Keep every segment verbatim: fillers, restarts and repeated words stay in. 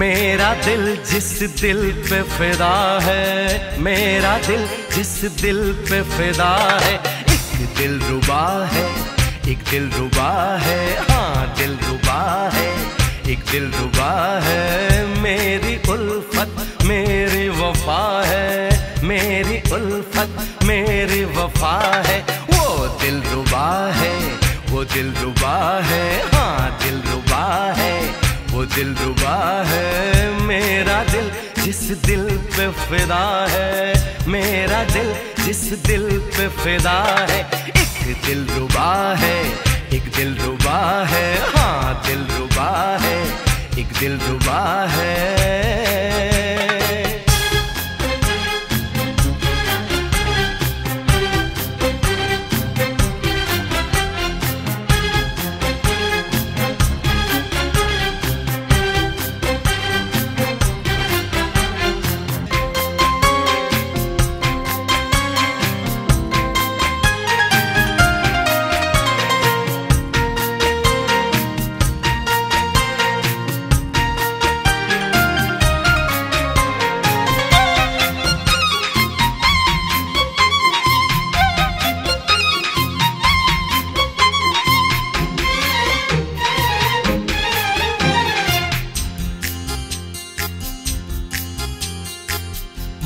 मेरा दिल जिस दिल पे फिदा है, मेरा दिल जिस दिल पे फिदा है, एक दिल रुबा है, एक दिल रुबा है, हाँ दिल रुबा है, एक दिल रुबा है। मेरी उल्फत मेरी वफा है, मेरी उल्फत मेरी वफा है, वो दिल रुबा है, वो दिल रुबा है, हाँ दिल रुबा है, वो दिल रुबा है। मेरा दिल जिस दिल पे फिदा है, मेरा दिल जिस दिल पे फिदा है, एक दिल रुबा है, एक दिल रुबा है, हाँ दिल रुबा है, एक दिल रुबा है।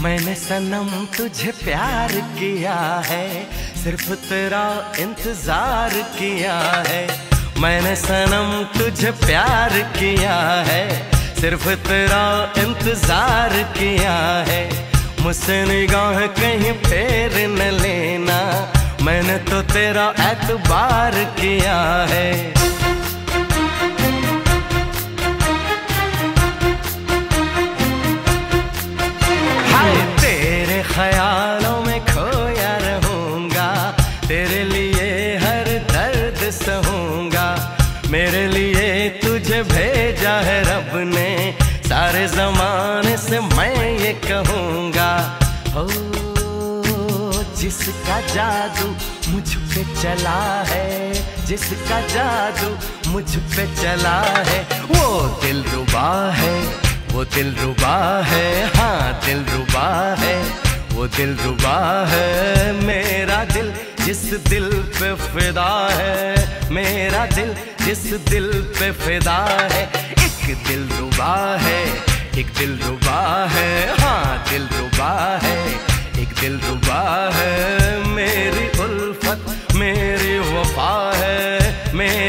मैंने सनम तुझे प्यार किया है, सिर्फ तेरा इंतजार किया है। मैंने सनम तुझे प्यार किया है, सिर्फ तेरा इंतजार किया है। मुझसे निगाह कहीं फेर न लेना, मैंने तो तेरा एतबार किया है। ख्यालों में खोया रहूंगा, तेरे लिए हर दर्द सहूंगा, मेरे लिए तुझे भेजा है रब ने, सारे जमाने से मैं ये कहूंगा। ओ जिसका जादू मुझ पे चला है, जिसका जादू मुझ पे चला है, वो दिल रुबा है, वो दिल रुबा है, हाँ दिल रुबा है, वो दिल रुबा है। मेरा दिल जिस दिल पे फिदा है, मेरा दिल जिस दिल पे फिदा है, एक दिल रुबा है, एक दिल रुबा है, हाँ दिल रुबा है, एक दिल रुबा है। मेरी उल्फत मेरी वफा है, मेरी